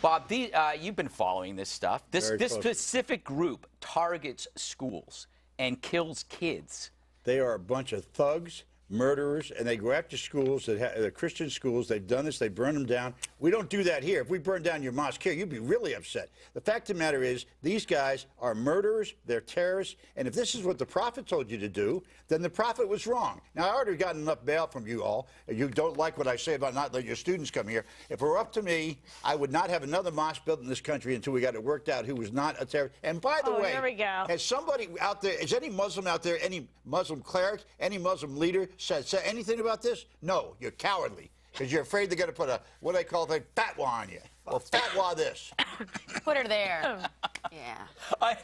Bob, you've been following this stuff. This specific group targets schools and kills kids. They are a bunch of thugs, murderers, and they go after schools, the Christian schools. They've done this. They burn them down. We don't do that here. If we burn down your mosque here, you'd be really upset. The fact of the matter is these guys are murderers. They're terrorists. And if this is what the prophet told you to do, then the prophet was wrong. Now, I already got enough bail from you all. You don't like what I say about not letting your students come here. If it were up to me, I would not have another mosque built in this country until we got it worked out who was not a terrorist. And by the way, there we go. Has somebody out there, is any Muslim out there, any Muslim cleric, any Muslim leader, said anything about this? No, you're cowardly because you're afraid they're going to put a what they call a fatwa on you. Well, fatwa this. Put her there. Yeah.